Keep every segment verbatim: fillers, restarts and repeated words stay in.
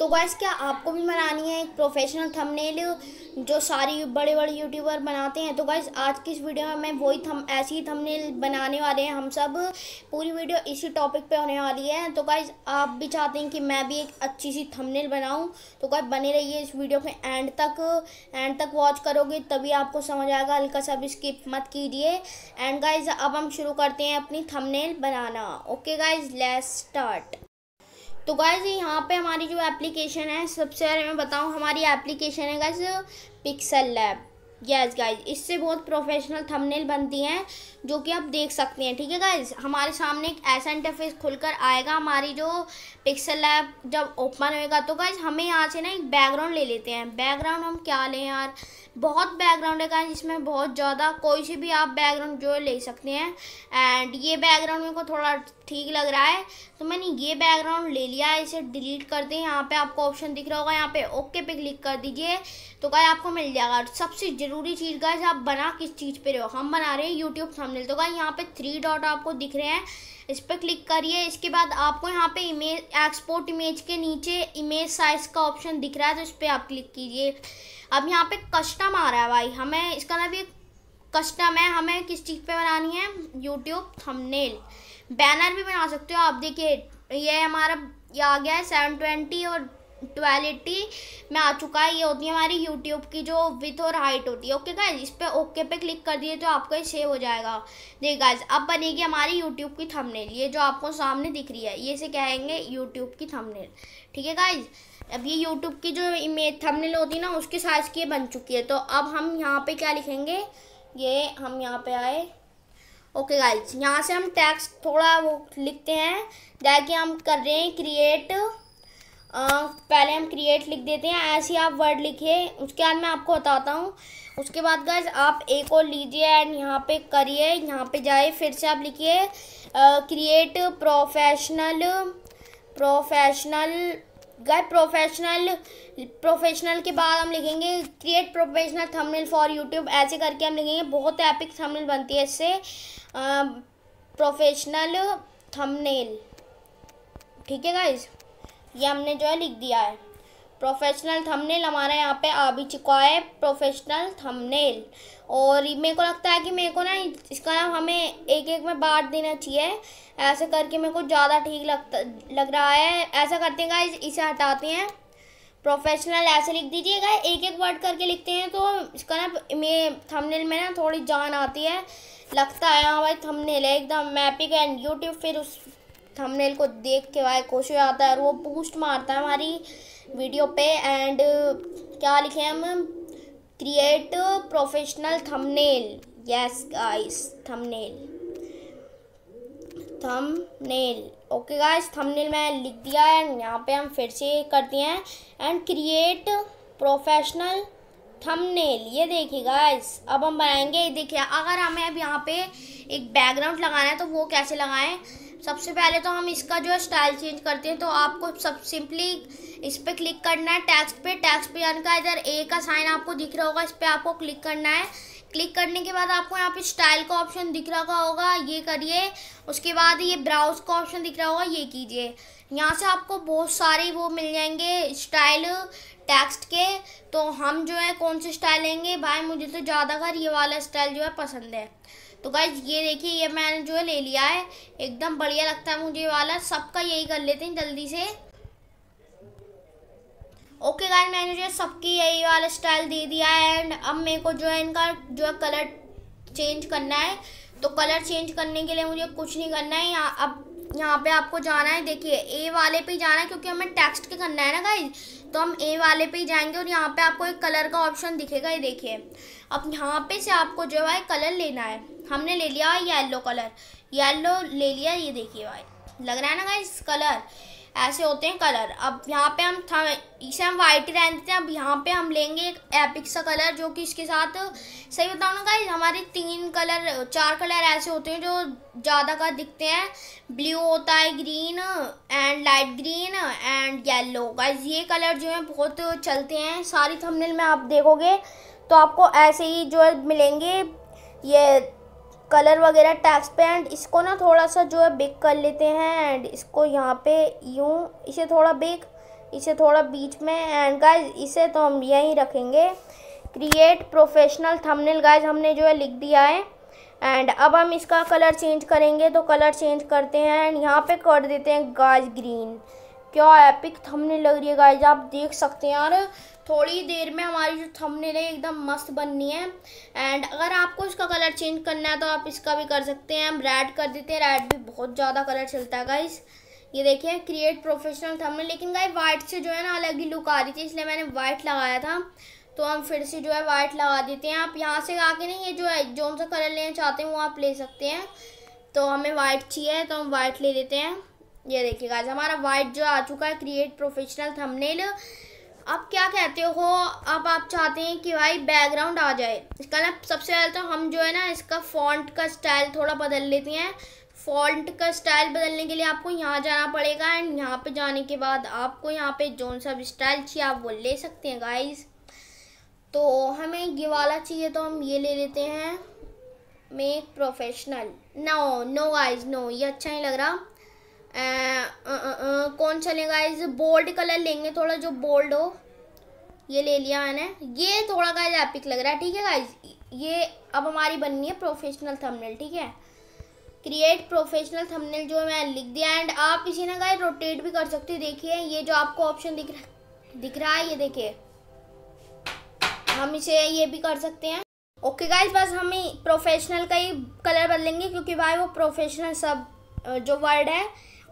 तो गाइस क्या आपको भी बनानी है एक प्रोफेशनल थंबनेल जो सारी बड़े बड़े यूट्यूबर बनाते हैं। तो गाइस आज की इस वीडियो में वही थम ऐसी ही थंबनेल बनाने वाले हैं हम सब। पूरी वीडियो इसी टॉपिक पे होने वाली है। तो गाइस आप भी चाहते हैं कि मैं भी एक अच्छी सी थंबनेल बनाऊं, तो गाइस बने रहिए इस वीडियो में एंड तक। एंड तक वॉच करोगे तभी आपको समझ आएगा, हल्का सा भी स्किप मत कीजिए। एंड गाइस अब हम शुरू करते हैं अपनी थंबनेल बनाना। Okay guys let's start. तो गाइज यहाँ पे हमारी जो एप्लीकेशन है, सबसे पहले मैं बताऊँ हमारी एप्लीकेशन है guys Pixel Lab. Yes guys, इससे बहुत प्रोफेशनल थंबनेल बनती हैं जो कि आप देख सकते हैं। ठीक है गाइज, हमारे सामने एक ऐसा इंटरफेस खुलकर आएगा हमारी जो पिक्सल लैब जब ओपन होएगा। तो गाइज हमें यहाँ से ना एक बैकग्राउंड ले लेते हैं। बैकग्राउंड हम क्या लें यार, बहुत बैकग्राउंड है गाइज इसमें, बहुत ज़्यादा। कोई से भी आप बैकग्राउंड जो ले सकते हैं। एंड ये बैकग्राउंड मेरे को थोड़ा ठीक लग रहा है तो मैंने ये बैकग्राउंड ले लिया है। इसे डिलीट करते हैं। यहाँ पे आपको ऑप्शन दिख रहा होगा, यहाँ पे ओके पे क्लिक कर दीजिए तो गाइस आपको मिल जाएगा। सबसे ज़रूरी चीज़ गाइस, आप बना किस चीज़ पे रहे हो। हम बना रहे हैं यूट्यूब थंबनेल। तो गाइस यहाँ पे थ्री डॉट आपको दिख रहे हैं, इस पर क्लिक करिए। इसके बाद आपको यहाँ पे इमेज एक्सपोर्ट इमेज के नीचे इमेज साइज का ऑप्शन दिख रहा है, तो इस पर आप क्लिक कीजिए। अब यहाँ पे कस्टम आ रहा है भाई, हमें इसका ना भी कस्टम है। हमें किस चीज़ पे बनानी है, यूट्यूब थंबनेल। बैनर भी बना सकते हो आप। देखिए ये हमारा ये आ गया है सेवन ट्वेंटी और ट्वेल्व एटी में आ चुका है। ये होती है हमारी यूट्यूब की जो विथ और हाइट होती है। ओके गाइज, इस पर ओके पे क्लिक कर दिए तो आपका ये सेव हो जाएगा। देखिए गाइज अब बनेगी हमारी यूट्यूब की थंबनेल। ये जो आपको सामने दिख रही है, ये से कहेंगे यूट्यूब की थंबनेल। ठीक है गाइज, अब ये यूट्यूब की जो इमेज थंबनेल होती है ना, उसके साइज की बन चुकी है। तो अब हम यहाँ पर क्या लिखेंगे, ये हम यहाँ पे आए। ओके गाइज, यहाँ से हम टेक्स्ट थोड़ा वो लिखते हैं। देखिए हम कर रहे हैं क्रिएट, पहले हम क्रिएट लिख देते हैं। ऐसे आप वर्ड लिखिए, उसके बाद मैं आपको बताता हूँ। उसके बाद गाइज आप एक और लीजिए एंड यहाँ पे करिए, यहाँ पे जाए, फिर से आप लिखिए create professional professional guys professional professional के बाद हम लिखेंगे create professional thumbnail for YouTube. ऐसे करके हम लिखेंगे, बहुत एपिक थंबनेल बनती है इससे, प्रोफेशनल थंबनेल। ठीक है गाइस, ये हमने जो है लिख दिया है प्रोफेशनल थंबनेल। हमारा यहाँ पे आ भी चुका है प्रोफेशनल थंबनेल। और मेरे को लगता है कि मेरे को ना इसका नाम हमें एक एक में बांट देना चाहिए, ऐसे करके मेरे को ज़्यादा ठीक लगता लग रहा है। ऐसा करते हैं गाइस, इसे हटाते हैं। प्रोफेशनल ऐसे लिख दीजिए गाइस, एक एक वर्ड करके लिखते हैं तो इसका ना में थंबनेल में ना थोड़ी जान आती है, लगता है हाँ भाई थंबनेल है एकदम मैपिक। एंड यूट्यूब फिर उस थंबनेल को देख के भाई खुश हो जाता है और वो बूस्ट मारता है हमारी वीडियो पे। एंड क्या लिखे हम, create professional thumbnail. Yes guys thumbnail thumbnail okay guys, thumbnail मैं लिख दिया है। एंड यहाँ पे हम फिर से करते हैं एंड क्रिएट प्रोफेशनल थंबनेल। ये देखिए गाइस अब हम बनाएंगे। देखिए अगर हमें अब यहाँ पे एक बैकग्राउंड लगाना है तो वो कैसे लगाएं। सबसे पहले तो हम इसका जो है स्टाइल चेंज करते हैं। तो आपको सब सिंपली इस पर क्लिक करना है, टेक्स्ट पे। टेक्स्ट पे यानी का इधर ए का साइन आपको दिख रहा होगा, इस पर आपको क्लिक करना है। क्लिक करने के बाद आपको यहाँ पे स्टाइल का ऑप्शन दिख रहा होगा, ये करिए। उसके बाद ये ब्राउज का ऑप्शन दिख रहा होगा, ये कीजिए। यहाँ से आपको बहुत सारे वो मिल जाएंगे स्टाइल टेक्स्ट के। तो हम जो है कौन से स्टाइल लेंगे, भाई मुझे तो ज़्यादा कर ये वाला स्टाइल जो है पसंद है। तो गाइज ये देखिए, ये मैंने जो है ले लिया है, एकदम बढ़िया लगता है मुझे वाला। सबका यही कर लेते हैं जल्दी से। ओके गाइज मैंने जो है सबकी यही वाला स्टाइल दे दिया है। एंड अब मेरे को जो है इनका जो है कलर चेंज करना है। तो कलर चेंज करने के लिए मुझे कुछ नहीं करना है। यहाँ अब यहाँ पे आपको जाना है, देखिए ए वाले पे ही जाना है क्योंकि हमें टेक्स्ट के करना है ना गाइज। तो हम ए वाले पे ही जाएंगे और यहाँ पे आपको एक कलर का ऑप्शन दिखेगा, ये देखिए। अब यहाँ पे से आपको जो है कलर लेना है। हमने ले लिया है येलो कलर, येलो ले लिया। ये देखिए भाई लग रहा है ना गाइस कलर, ऐसे होते हैं कलर। अब यहाँ पे हम था इसे हम वाइट ही रहने देते हैं। अब यहाँ पे हम लेंगे एक एपिक सा कलर जो कि इसके साथ, सही बताऊँ ना गाइस, हमारे तीन कलर चार कलर ऐसे होते हैं जो ज़्यादा का दिखते हैं। ब्लू होता है, green and light green and yellow. Guys ये कलर जो है बहुत चलते हैं, सारी थंबनेल में आप देखोगे तो आपको ऐसे ही जो है मिलेंगे ये कलर वगैरह टेक्स्ट पे। एंड इसको ना थोड़ा सा जो है बिग कर लेते हैं एंड इसको यहाँ पे यूँ, इसे थोड़ा बिग इसे थोड़ा बीच में। एंड गाइज इसे तो हम यहीं रखेंगे। क्रिएट प्रोफेशनल थंबनेल गाइज हमने जो है लिख दिया है। एंड अब हम इसका कलर चेंज करेंगे, तो कलर चेंज करते हैं एंड यहाँ पे कर देते हैं गाइज ग्रीन। क्या एपिक थंबनेल लग रही है गाइज, आप देख सकते हैं यार। थोड़ी देर में हमारी जो थंबनेल है एकदम मस्त बननी है। एंड अगर आपको इसका कलर चेंज करना है तो आप इसका भी कर सकते हैं। हम रेड कर देते हैं, रेड भी बहुत ज़्यादा कलर चलता है गाइज। ये देखिए क्रिएट प्रोफेशनल थंबनेल। लेकिन गाइज वाइट से जो है ना अलग ही लुक आ रही थी, इसलिए मैंने वाइट लगाया था, तो हम फिर से जो है वाइट लगा देते हैं। आप यहाँ से आके नहीं ये जो है जो सा कलर लेना चाहते हैं वो आप ले सकते हैं। तो हमें वाइट चाहिए तो हम वाइट ले लेते हैं। ये देखिए गाइस हमारा वाइट जो आ चुका है क्रिएट प्रोफेशनल थंबनेल। आप क्या कहते हो, अब आप चाहते हैं कि भाई बैकग्राउंड आ जाए इसका ना। सबसे पहले तो हम जो है ना इसका फॉन्ट का स्टाइल थोड़ा बदल लेते हैं। फॉन्ट का स्टाइल बदलने के लिए आपको यहाँ जाना पड़ेगा एंड यहाँ पे जाने के बाद आपको यहाँ पे जो सा भी स्टाइल चाहिए आप वो ले सकते हैं गाइस। तो हमें ये वाला चाहिए तो हम ये ले लेते हैं, make professional. No no guys no, ये अच्छा नहीं लग रहा। आ, आ, आ, आ, कौन सा लें गाइज, बोल्ड कलर लेंगे थोड़ा जो बोल्ड हो। ये ले लिया मैंने, ये थोड़ा गाइज एपिक लग रहा है। ठीक है गाइज, ये अब हमारी बननी है प्रोफेशनल थंबनेल। ठीक है, क्रिएट प्रोफेशनल थंबनेल जो मैं लिख दिया। एंड आप इसी ना गाइज रोटेट भी कर सकते हो। देखिए ये जो आपको ऑप्शन दिख रहा दिख रहा है ये देखिए, हम इसे ये भी कर सकते हैं। ओके गाइज, बस हम प्रोफेशनल का ही कलर बदलेंगे क्योंकि भाई वो प्रोफेशनल सब जो वर्ड है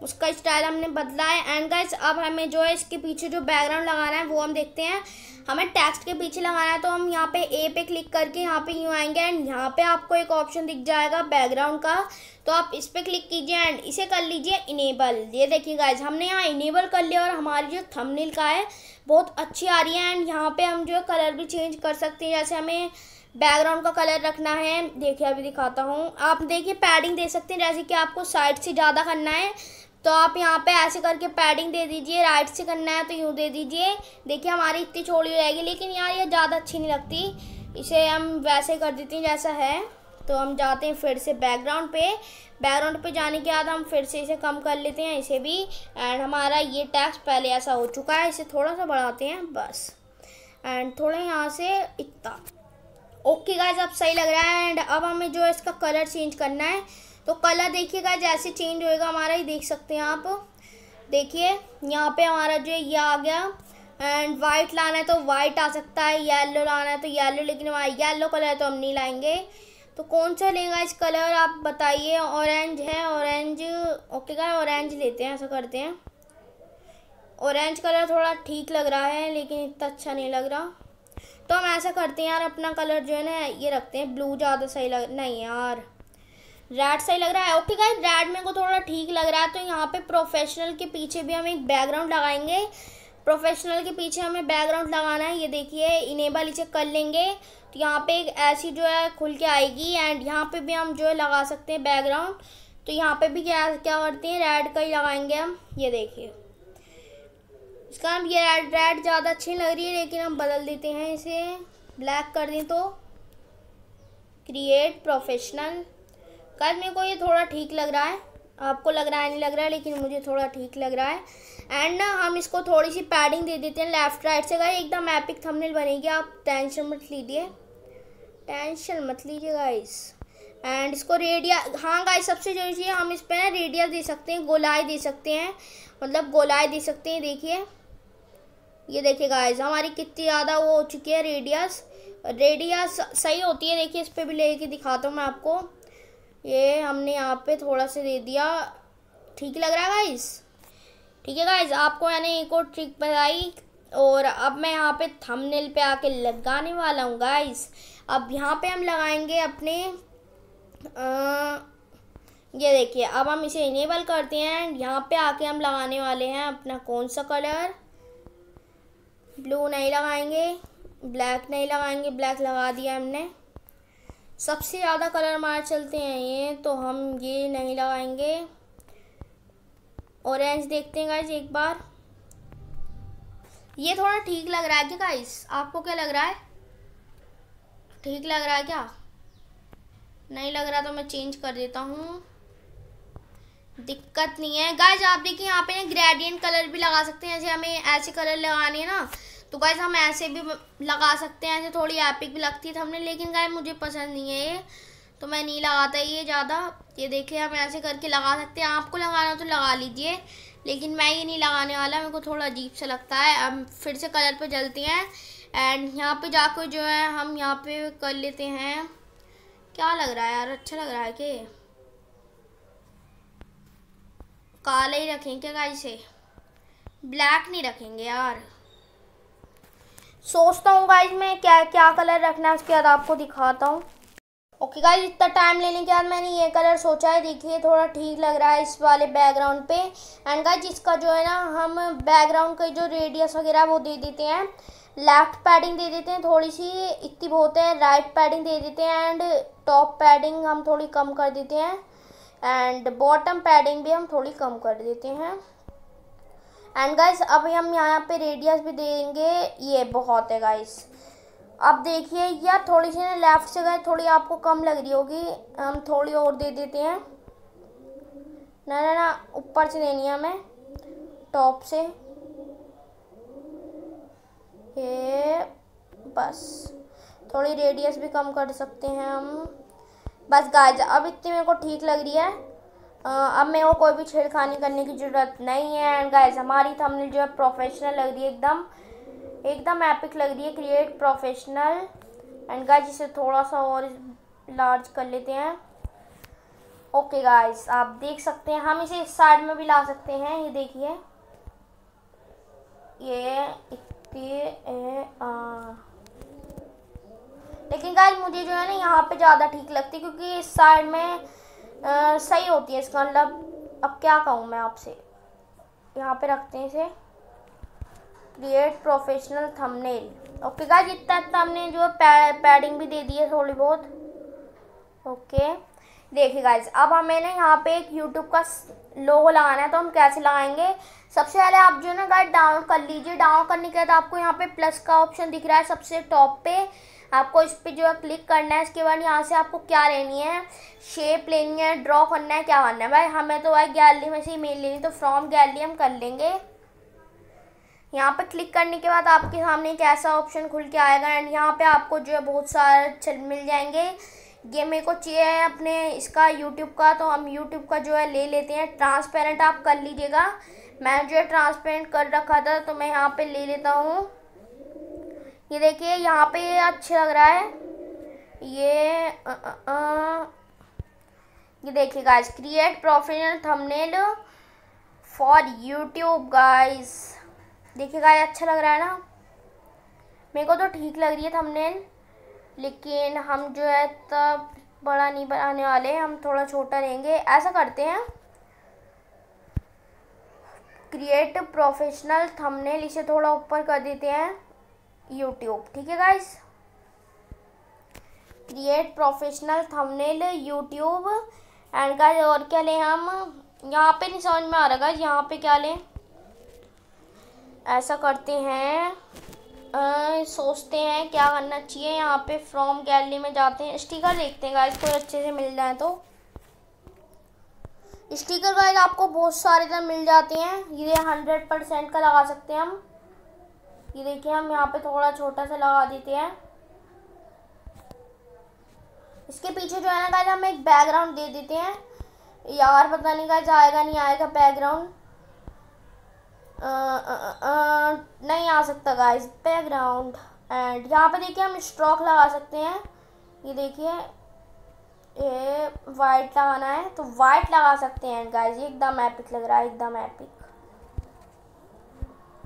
उसका स्टाइल हमने बदला है। एंड गाइज अब हमें जो है इसके पीछे जो बैकग्राउंड लगाना है वो हम देखते हैं। हमें टेक्स्ट के पीछे लगाना है तो हम यहाँ पे ए पे क्लिक करके यहाँ पे यूँ आएंगे एंड यहाँ पे आपको एक ऑप्शन दिख जाएगा बैकग्राउंड का, तो आप इस पर क्लिक कीजिए एंड इसे कर लीजिए इनेबल। ये देखिए गाइज हमने यहाँ इनेबल कर लिया और हमारी जो थंबनेल का है बहुत अच्छी आ रही है। एंड यहाँ पर हम जो है कलर भी चेंज कर सकते हैं, जैसे हमें बैकग्राउंड का कलर रखना है। देखिए अभी दिखाता हूँ, आप देखिए पैडिंग दे सकते हैं, जैसे कि आपको साइड से ज़्यादा करना है तो आप यहाँ पे ऐसे करके पैडिंग दे दीजिए, राइट से करना है तो यूँ दे दीजिए। देखिए हमारी इतनी छोटी रहेगी, लेकिन यार ये ज़्यादा अच्छी नहीं लगती, इसे हम वैसे कर देते हैं जैसा है। तो हम जाते हैं फिर से बैकग्राउंड पे। बैकग्राउंड पे जाने के बाद हम फिर से इसे कम कर लेते हैं, इसे भी। एंड हमारा ये टेक्स्ट पहले ऐसा हो चुका है, इसे थोड़ा सा बढ़ाते हैं बस। एंड थोड़ा यहाँ से इतना। ओके गाइज अब सही लग रहा है। एंड अब हमें जो है इसका कलर चेंज करना है, तो कलर देखिएगा जैसे चेंज होएगा हमारा, ये देख सकते हैं आप। देखिए यहाँ पे हमारा जो है ये आ गया। एंड वाइट लाना है तो वाइट आ सकता है, येलो लाना है तो येलो, लेकिन हमारा येलो कलर है तो हम नहीं लाएंगे। तो कौन सा लेगा इस कलर आप बताइए। ऑरेंज है, ऑरेंज। ओके गाइज ऑरेंज लेते हैं, ऐसा करते हैं। ऑरेंज कलर थोड़ा ठीक लग रहा है लेकिन इतना अच्छा नहीं लग रहा, तो हम ऐसा करते हैं यार अपना कलर जो है ना ये रखते हैं। ब्लू ज़्यादा सही लग नहीं यार, रेड सही लग रहा है। ओके गाइस रेड मेरे को थोड़ा ठीक लग रहा है, तो यहाँ पे प्रोफेशनल के पीछे भी हम एक बैकग्राउंड लगाएंगे। प्रोफेशनल के पीछे हमें बैकग्राउंड लगाना है, ये देखिए इनेबल इसे कर लेंगे तो यहाँ पे एक ऐसी जो है खुल के आएगी। एंड यहाँ पे भी हम जो है लगा सकते हैं बैकग्राउंड, तो यहाँ पे भी क्या क्या करते हैं रेड का ही लगाएंगे हम। ये देखिए इसका हम ये रेड रेड ज़्यादा अच्छी लग रही है, लेकिन हम बदल देते हैं इसे ब्लैक कर दें। तो क्रिएट प्रोफेशनल गाइस मेरे को ये थोड़ा ठीक लग रहा है, आपको लग रहा है नहीं लग रहा है, लेकिन मुझे थोड़ा ठीक लग रहा है। एंड ना हम इसको थोड़ी सी पैडिंग दे देते हैं लेफ्ट राइट से गाइस, एकदम एपिक थंबनेल बनेगी, आप टेंशन मत लीजिए टेंशन मत लीजिए गाइस। एंड इसको रेडिया, हाँ गाइस सबसे जरूरी चीज़ हम इस पर रेडिया दे सकते हैं, गोलाई दे सकते हैं, मतलब गोलाई दे सकते हैं। देखिए ये देखिए गाइस हमारी कितनी ज़्यादा वो हो चुकी है रेडियस। रेडियस सही होती है, देखिए इस पर भी लेके दिखाता हूँ मैं आपको। ये हमने यहाँ पे थोड़ा से दे दिया, ठीक लग रहा है गाइस। ठीक है गाइस आपको मैंने एक और ट्रिक बताई, और अब मैं यहाँ पे थंबनेल पे आके लगाने वाला हूँ गाइस। अब यहाँ पे हम लगाएंगे अपने आ, ये देखिए अब हम इसे इनेबल करते हैं एंड यहाँ पे आके हम लगाने वाले हैं अपना कौन सा कलर। ब्लू नहीं लगाएंगे, ब्लैक नहीं लगाएंगे, ब्लैक लगा दिया हमने। सबसे ज़्यादा कलर मार चलते हैं ये, तो हम ये नहीं लगाएंगे। ऑरेंज देखते हैं गाइस एक बार, ये थोड़ा ठीक लग रहा है क्या गाइस, आपको क्या लग रहा है, ठीक लग रहा है क्या? नहीं लग रहा तो मैं चेंज कर देता हूँ। दिक्कत नहीं है। गाइज आप देखिए यहाँ पे ग्रेडियंट कलर भी लगा सकते हैं, जैसे हमें ऐसे कलर लगाने हैं ना तो गाइज हम ऐसे भी लगा सकते हैं, ऐसे थोड़ी एपिक भी लगती है हमने, लेकिन गाइज मुझे पसंद नहीं है ये तो मैं नहीं लगाता ये ज़्यादा। ये देखिए हम ऐसे करके लगा सकते हैं, आपको लगाना तो लगा लीजिए, लेकिन मैं ये नहीं लगाने वाला, मेरे को थोड़ा अजीब सा लगता है। अब फिर से कलर पे चलते हैं एंड यहाँ पे जाकर जो है हम यहाँ पे कर लेते हैं। क्या लग रहा है यार, अच्छा लग रहा है कि काला ही रखेंगे क्या गाइस, से ब्लैक नहीं रखेंगे यार। सोचता हूँ गाइस मैं क्या क्या कलर रखना है उसके बाद आपको दिखाता हूँ। ओके गाइस इतना टाइम लेने के बाद मैंने ये कलर सोचा है, देखिए थोड़ा ठीक लग रहा है इस वाले बैकग्राउंड पे। एंड गाइस इसका जो है ना हम बैकग्राउंड के जो रेडियस वगैरह वो दे देते हैं, लेफ्ट पैडिंग दे देते हैं थोड़ी सी, इतनी बहुत है, राइट पैडिंग दे देते हैं एंड टॉप पैडिंग हम थोड़ी कम कर देते हैं एंड बॉटम पैडिंग भी हम थोड़ी कम कर देते हैं। एंड गाइस अभी हम यहाँ पे रेडियस भी देंगे, ये बहुत है गाइस। अब देखिए यार थोड़ी सी ना लेफ़्ट से गए थोड़ी आपको कम लग रही होगी, हम थोड़ी और दे देते हैं, ना ना ना ऊपर से देनी है हमें, टॉप से, ये बस थोड़ी रेडियस भी कम कर सकते हैं हम। बस गाइस अब इतनी मेरे को ठीक लग रही है, अब मेरे को कोई भी छेड़खानी करने की ज़रूरत नहीं है। एंड गाइस हमारी थंबनेल जो है प्रोफेशनल लग रही है, एकदम एकदम एपिक लग रही है, क्रिएट प्रोफेशनल। एंड गाइस इसे थोड़ा सा और लार्ज कर लेते हैं। ओके गाइस आप देख सकते हैं हम इसे इस साइड में भी ला सकते हैं, ये देखिए ये इतने ए, आ। लेकिन गाइस मुझे जो है ना यहाँ पे ज़्यादा ठीक लगती है क्योंकि इस साइड में आ, सही होती है इसका, मतलब अब क्या कहूँ मैं आपसे। यहाँ पे रखते हैं इसे, create professional thumbnail. Okay guys इतना थंबनेल जो है पैडिंग भी दे दी है थोड़ी बहुत। ओके देखिए गाइस अब हमें ना यहाँ पे एक यूट्यूब का लोगो लगाना है, तो हम कैसे लगाएंगे। सबसे पहले आप जो है ना गाइस डाउनलोड कर लीजिए, डाउनलोड करने के बाद आपको यहाँ पे प्लस का ऑप्शन दिख रहा है सबसे टॉप पे, आपको इस पर जो है क्लिक करना है। इसके बाद यहाँ से आपको क्या लेनी है, शेप लेनी है, ड्रॉ करना है, क्या करना है भाई, हमें तो भाई गैलरी में से ही मेल लेनी, तो फ्रॉम गैलरी हम कर लेंगे। यहाँ पर क्लिक करने के बाद आपके सामने एक ऐसा ऑप्शन खुल के आएगा एंड यहाँ पे आपको जो है बहुत सारे चल मिल जाएंगे। ये मेरे को चाहिए अपने इसका यूट्यूब का, तो हम यूट्यूब का जो है ले लेते हैं। ट्रांसपेरेंट आप कर लीजिएगा, मैं जो है ट्रांसपेरेंट कर रखा था तो मैं यहाँ पे ले लेता हूँ। ये देखिए यहाँ पे ये अच्छा लग रहा है, ये आ, आ, आ, ये देखिए guys create professional thumbnail for YouTube guys, देखिए गाइस अच्छा लग रहा है ना, मेरे को तो ठीक लग रही है थंबनेल, लेकिन हम जो है तब बड़ा नहीं बनाने वाले, हम थोड़ा छोटा रहेंगे। ऐसा करते हैं क्रिएट प्रोफेशनल थंबनेल, इसे थोड़ा ऊपर कर देते हैं यूट्यूब, ठीक है guys, create professional thumbnail YouTube. And guys और क्या लें हम, यहाँ पे नहीं समझ में आ रहा गाइस यहाँ पे क्या लें, ऐसा करते हैं आ, सोचते हैं क्या करना चाहिए। यहाँ पे फ्रॉम गैलरी में जाते हैं, स्टिकर देखते हैं गाइस कोई अच्छे से मिल जाए तो। स्टिकर गाइस आपको बहुत सारे तरह मिल जाते हैं, ये हंड्रेड परसेंट का लगा सकते हैं हम, ये देखिए हम यहाँ पे थोड़ा छोटा सा लगा देते हैं। इसके पीछे जो है ना गाइस हम एक बैकग्राउंड दे देते हैं, यार पता नहीं गाइस आएगा नहीं आएगा बैकग्राउंड, आ, आ, आ, नहीं आ सकता गाइस बैकग्राउंड। एंड यहाँ पे देखिए हम स्ट्रोक लगा सकते हैं, ये देखिए ये वाइट लगाना है तो वाइट लगा सकते हैं गाइस, ये एकदम एपिक लग रहा है, एकदम एपिक,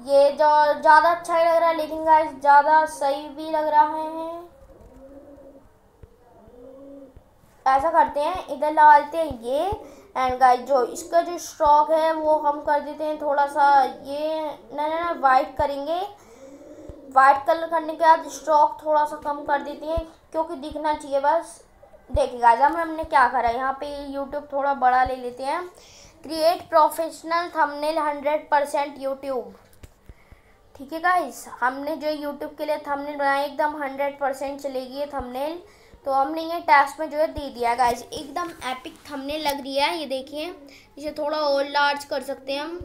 ये जो ज़्यादा अच्छा ही लग रहा है लेकिन गाइस ज़्यादा सही भी लग रहा है। ऐसा करते हैं इधर लगा देते हैं ये। एंड गाइस जो इसका जो स्ट्रोक है वो हम कर देते हैं थोड़ा सा, ये ना ना ना वाइट करेंगे, वाइट कलर करने के बाद स्ट्रोक थोड़ा सा कम कर देते हैं क्योंकि दिखना चाहिए बस। देखिए गाइस हम हमने क्या करा, यहाँ पे यूट्यूब थोड़ा बड़ा ले लेते हैं, create professional thumbnail hundred percent YouTube, ठीक है गाइस हमने जो यूट्यूब के लिए थंबनेल बनाया एकदम हंड्रेड परसेंट चलेगी ये थंबनेल। तो हमने ये टास्क में जो है दे दिया गाइस। एकदम एपिक थंबनेल लग रही है ये, देखिए। इसे थोड़ा और लार्ज कर सकते हैं हम,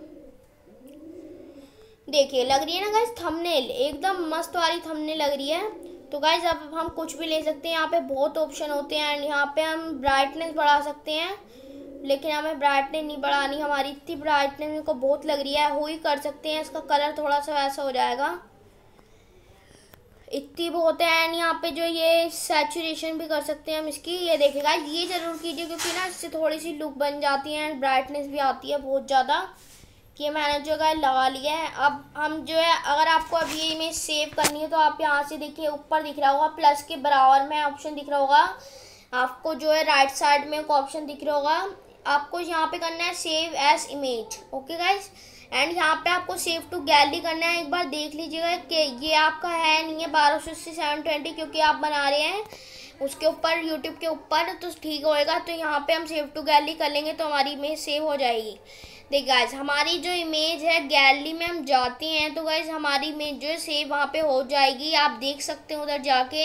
देखिए लग रही है ना गाइस थंबनेल, एकदम मस्त वाली थंबनेल लग रही है। तो गाइस अब हम कुछ भी ले सकते हैं, यहाँ पे बहुत ऑप्शन होते हैं। एंड यहाँ पे हम ब्राइटनेस बढ़ा सकते हैं, लेकिन हमें ब्राइटनेस नहीं बढ़ानी, हमारी इतनी ब्राइटनेस मेरे को बहुत लग रही है, हो ही कर सकते हैं। इसका कलर थोड़ा सा वैसा हो जाएगा, इतनी बहुत है। एंड यहाँ पे जो ये सैचुरेशन भी कर सकते हैं हम इसकी, ये देखिएगा, ये ज़रूर कीजिए क्योंकि ना इससे थोड़ी सी लुक बन जाती है एंड ब्राइटनेस भी आती है बहुत ज़्यादा। कि मैंने जो है लगा लिया है। अब हम जो है, अगर आपको अब ये इमेज सेव करनी है तो आप यहाँ से देखिए ऊपर दिख रहा होगा प्लस के बराबर में ऑप्शन दिख रहा होगा, आपको जो है राइट साइड में एक ऑप्शन दिख रहा होगा, आपको यहाँ पे करना है save as image. Okay guys, and यहाँ पे आपको सेव टू गैलरी करना है। एक बार देख लीजिएगा कि ये आपका है नहीं है बारह सौ से सेवन ट्वेंटी, क्योंकि आप बना रहे हैं उसके ऊपर यूट्यूब के ऊपर, तो ठीक होएगा। तो यहाँ पे हम सेव टू गैलरी कर लेंगे तो हमारी इमेज सेव हो जाएगी। देख गाइज, हमारी जो इमेज है गैलरी में हम जाते हैं तो गाइज हमारी इमेज जो है सेव वहाँ पे हो जाएगी। आप देख सकते हैं उधर जाके,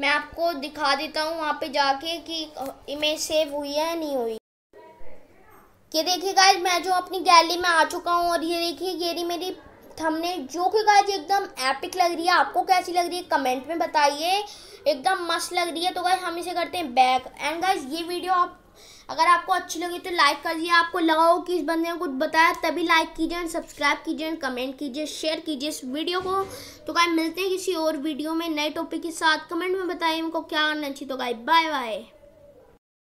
मैं आपको दिखा देता हूँ वहाँ पे जाके कि इमेज सेव हुई है या नहीं हुई। ये देखिए गाइज, मैं जो अपनी गैलरी में आ चुका हूँ और ये देखिए ये रही मेरी थंबनेल, जो कि गाइज एकदम एपिक लग रही है। आपको कैसी लग रही है कमेंट में बताइए, एकदम मस्त लग रही है। तो गाइज हम इसे करते हैं बैक। एंड गाइज ये वीडियो आप अगर आपको अच्छी लगी तो लाइक कर दिए, आपको लगा हो कि इस बंदे ने कुछ बताया तभी लाइक कीजिए एंड सब्सक्राइब कीजिए एंड कमेंट कीजिए, शेयर कीजिए इस वीडियो को। तो गाइज मिलते हैं किसी और वीडियो में नए टॉपिक के साथ, कमेंट में बताइए हमको क्या करना चाहिए। तो गाइज बाय बाय।